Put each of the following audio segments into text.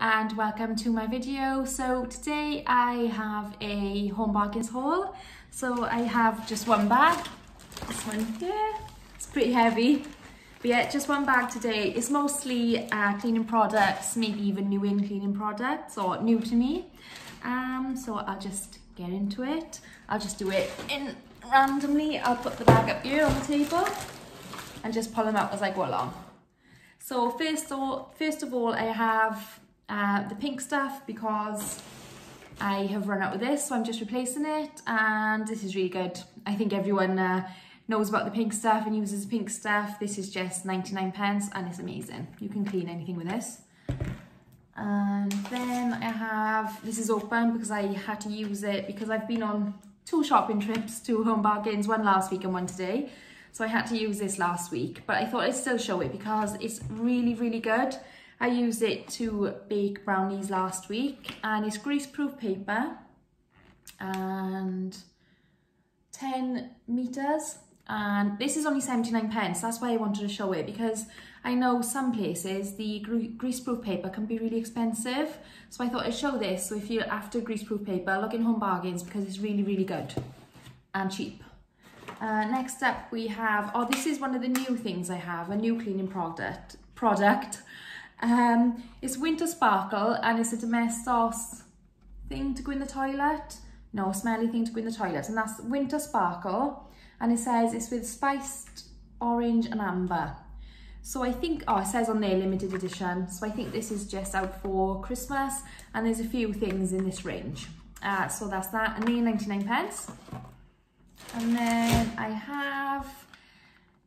and welcome to my video. So today I have a Home Bargains haul. So I have just one bag, this one here, it's pretty heavy. But yeah, just one bag today. It's mostly cleaning products, maybe even cleaning products or new to me. So I'll just get into it. I'll just do it in randomly. I'll put the bag up here on the table and just pull them out as I go along. So first of all, I have the pink stuff because I have run out of this, so I'm just replacing it, and this is really good. I think everyone knows about the pink stuff and uses pink stuff. This is just 99p and it's amazing. You can clean anything with this. And then I have, this is open because I had to use it because I've been on two shopping trips, two Home Bargains, one last week and one today. So I had to use this last week, but I thought I'd still show it because it's really, really good. I used it to bake brownies last week, and it's greaseproof paper and 10 meters. And this is only 79p. That's why I wanted to show it, because I know some places the greaseproof paper can be really expensive. So I thought I'd show this. So if you're after greaseproof paper, look in Home Bargains because it's really, really good and cheap. Next up we have, oh, this is one of the new things I have, a new cleaning product. It's Winter Sparkle, and it's a Domestos thing to go in the toilet. No, smelly thing to go in the toilet. And that's Winter Sparkle, and it says it's with spiced orange and amber. So I think, oh, it says on there limited edition. So I think this is just out for Christmas, and there's a few things in this range. So that's that, and they're 99p. And then I have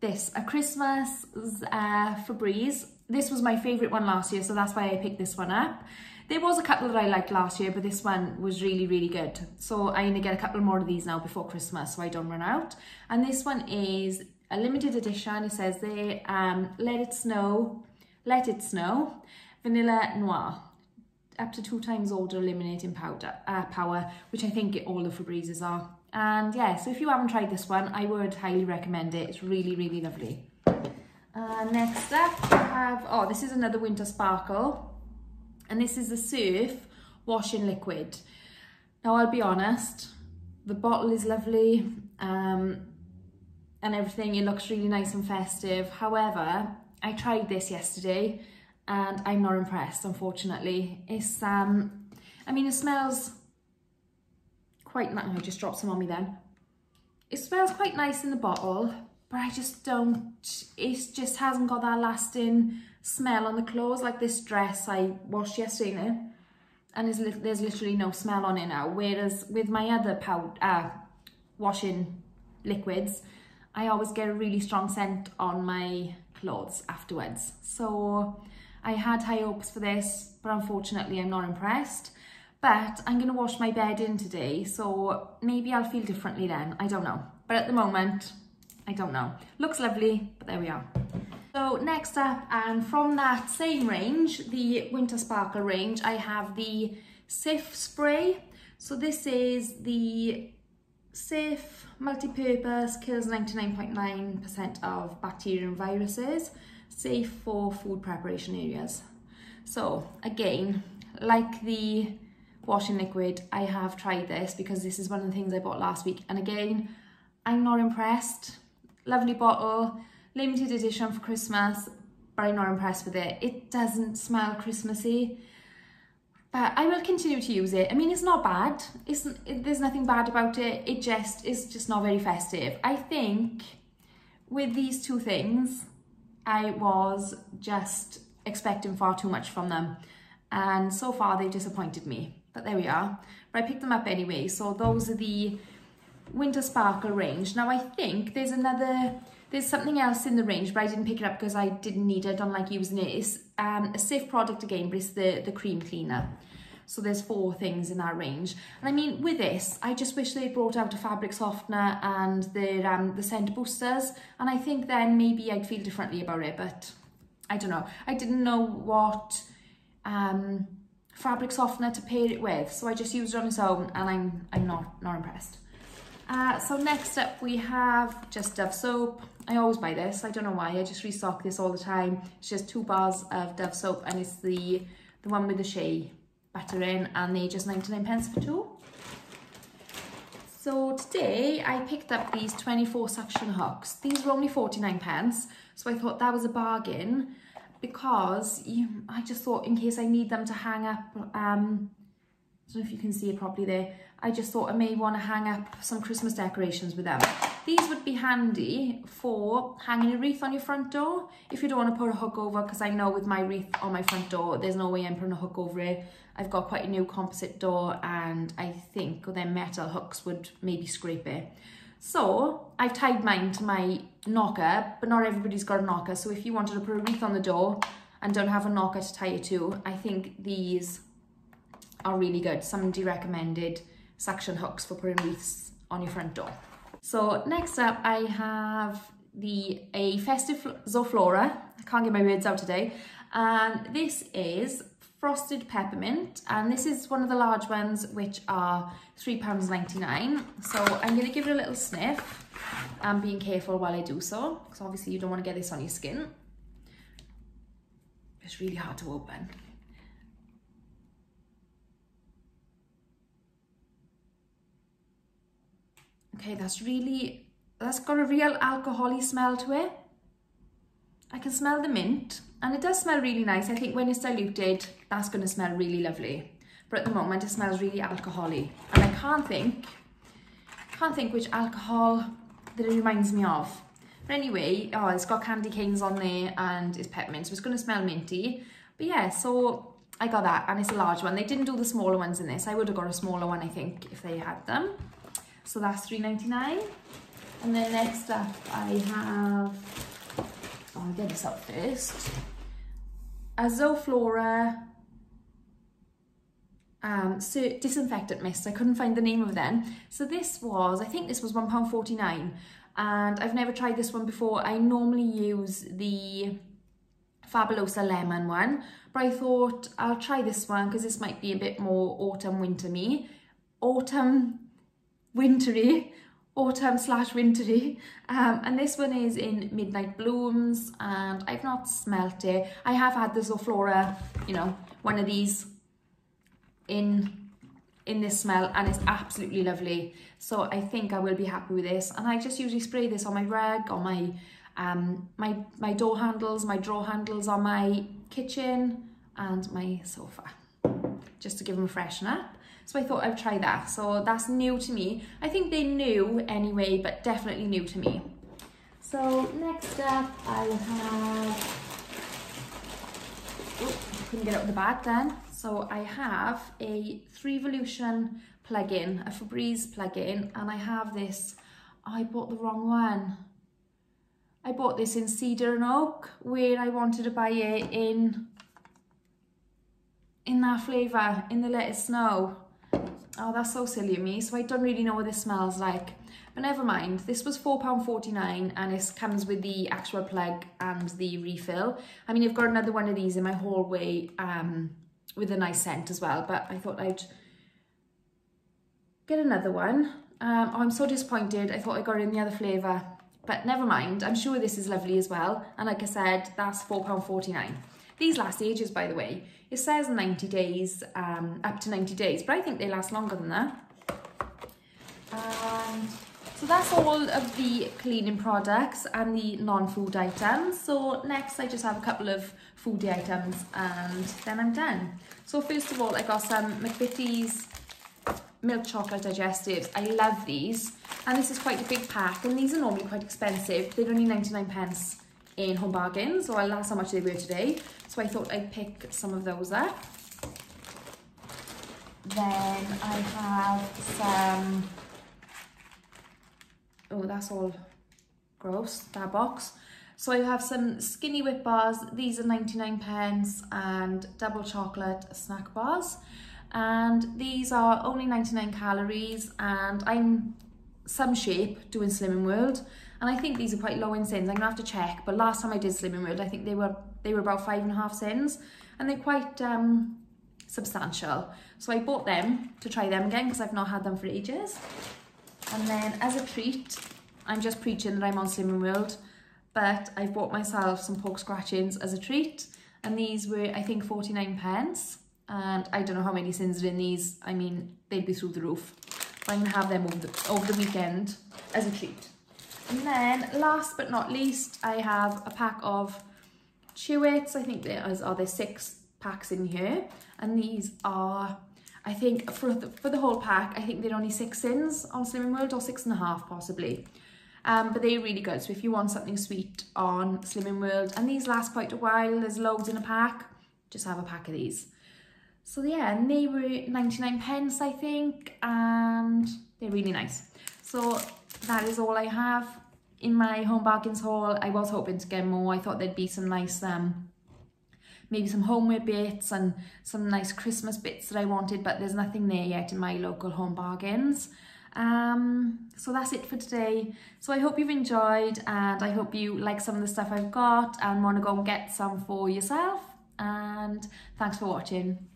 this, a Christmas Febreze. This was my favourite one last year, so that's why I picked this one up. There was a couple that I liked last year, but this one was really, really good. So I'm going to get a couple more of these now before Christmas so I don't run out. And this one is a limited edition. It says there, let it snow, vanilla noir. Up to 2 times older illuminating powder, power, which I think all the Febrezes are. And yeah, so if you haven't tried this one, I would highly recommend it. It's really, really lovely. Next up, I have, oh, this is another Winter Sparkle. And this is the Surf washing liquid. Now, I'll be honest, the bottle is lovely and everything. It looks really nice and festive. However, I tried this yesterday and I'm not impressed, unfortunately. It's, I mean, it smells quite nice. I just dropped some on me then. It smells quite nice in the bottle, but I just don't, it just hasn't got that lasting smell on the clothes. Like this dress I washed yesterday, no? And there's literally no smell on it now. Whereas with my other washing liquids, I always get a really strong scent on my clothes afterwards. So I had high hopes for this, but unfortunately I'm not impressed. But I'm going to wash my bed in today, so maybe I'll feel differently then. I don't know. But at the moment, I don't know. Looks lovely, but there we are. So next up, and from that same range, the Winter Sparkle range, I have the Cif spray. So this is the Cif multi-purpose, kills 99.9% of bacteria and viruses, safe for food preparation areas. So again, like the washing liquid, I have tried this because this is one of the things I bought last week, and again, I'm not impressed. Lovely bottle, limited edition for Christmas, but I'm not impressed with it. It doesn't smell Christmassy, but I will continue to use it. I mean, it's not bad. There's nothing bad about it. It just is just not very festive. I think with these two things, I was just expecting far too much from them, and so far they've disappointed me. But there we are. But I picked them up anyway. So those are the Winter Sparkle range. Now I think there's another, there's something else in the range, but I didn't pick it up because I didn't need it. I don't like using it. It's a Cif product again, but it's the cream cleaner. So there's 4 things in that range. And I mean, with this, I just wish they brought out a fabric softener and the scent boosters. And I think then maybe I'd feel differently about it, but I don't know. I didn't know what fabric softener to pair it with, so I just used it on its own, and I'm not impressed. So next up we have just Dove soap. I always buy this, I don't know why, I just restock this all the time. It's just 2 bars of Dove soap, and it's the the one with the shea batter in, and they're just 99p for two. So today I picked up these 24 suction hooks. These were only 49p, so I thought that was a bargain, because I just thought, in case I need them to hang up, I don't know if you can see it properly there, I just thought I may want to hang up some Christmas decorations with them. These would be handy for hanging a wreath on your front door if you don't want to put a hook over, because I know with my wreath on my front door, there's no way I'm putting a hook over it. I've got quite a new composite door, and I think their metal hooks would maybe scrape it. So I've tied mine to my knocker, but not everybody's got a knocker. So if you wanted to put a wreath on the door and don't have a knocker to tie it to, I think these are really good. Somebody recommended suction hooks for putting wreaths on your front door. So next up I have a festive Zoflora. I can't get my words out today. And this is frosted peppermint, and this is one of the large ones, which are £3.99. So I'm going to give it a little sniff. I'm being careful while I do so, because obviously you don't want to get this on your skin. It's really hard to open. Okay, that's got a real alcohol-y smell to it. I can smell the mint, and it does smell really nice. I think when it's diluted, that's going to smell really lovely. But at the moment, it smells really alcohol-y, and I can't think which alcohol that it reminds me of. But anyway, oh, it's got candy canes on there, and it's peppermint, so it's going to smell minty. But yeah, so I got that, and it's a large one. They didn't do the smaller ones in this. I would have got a smaller one, I think, if they had them. So that's £3.99. And then next up I have, I'll get this up first, a Zoflora disinfectant mist. I couldn't find the name of them. So this was, I think this was £1.49, and I've never tried this one before. I normally use the Fabulosa lemon one, but I thought I'll try this one because this might be a bit more autumn/wintery, and this one is in Midnight Blooms, and I've not smelt it. I have had the Zoflora, you know, one of these in this smell, and it's absolutely lovely. So I think I will be happy with this, and I just usually spray this on my rug, on my my door handles, my drawer handles, on my kitchen and my sofa, just to give them a freshen up. So I thought I'd try that. So that's new to me. I think they're new anyway, but definitely new to me. So next up I have, I couldn't get out of the bag then. So I have a 3volution plug-in, a Febreze plug-in, and I have this, oh, I bought the wrong one. I bought this in Cedar and Oak, where I wanted to buy it in that flavour, in the Let It Snow. Oh, that's so silly of me. So I don't really know what this smells like, but never mind. This was £4.49, and it comes with the actual plug and the refill. I mean, I've got another one of these in my hallway with a nice scent as well, but I thought I'd get another one. Oh, I'm so disappointed. I thought I got in the other flavour, but never mind. I'm sure this is lovely as well. And like I said, that's £4.49. These last ages, by the way. It says 90 days, up to 90 days, but I think they last longer than that. So that's all of the cleaning products and the non-food items. So next I just have a couple of foodie items, and then I'm done. So first of all, I got some McBitty's milk chocolate digestives. I love these, and this is quite a big pack, and these are normally quite expensive. They're only 99p. In Home Bargains, so I'll ask how much they were today. So I thought I'd pick some of those up. Then I have some, oh, that's all gross, that box. So I have some Skinny Whip bars. These are 99p, and double chocolate snack bars. And these are only 99 calories, and I'm some shape doing Slimming World, and I think these are quite low in sins. I'm gonna have to check, but last time I did Slimming World, I think they were about 5.5 sins, and they're quite substantial. So I bought them to try them again, because I've not had them for ages. And then as a treat, I'm just preaching that I'm on Slimming World, but I've bought myself some pork scratchings as a treat, and these were, I think, 49p, and I don't know how many sins are in these. I mean, they'd be through the roof. I'm gonna have them over the weekend as a treat. And then last but not least, I have a pack of Chew Its. I think there's 6 packs in here, and these are, I think for the whole pack, I think they're only 6 sins on Slimming World, or 6.5 possibly. But they're really good, so if you want something sweet on Slimming World, and these last quite a while, there's loads in a pack, just have a pack of these. So yeah, and they were 99p, I think, and they're really nice. So that is all I have in my Home Bargains haul. I was hoping to get more. I thought there'd be some nice, maybe some homeware bits and some nice Christmas bits that I wanted, but there's nothing there yet in my local Home Bargains. So that's it for today. So I hope you've enjoyed, and I hope you like some of the stuff I've got and want to go and get some for yourself. And thanks for watching.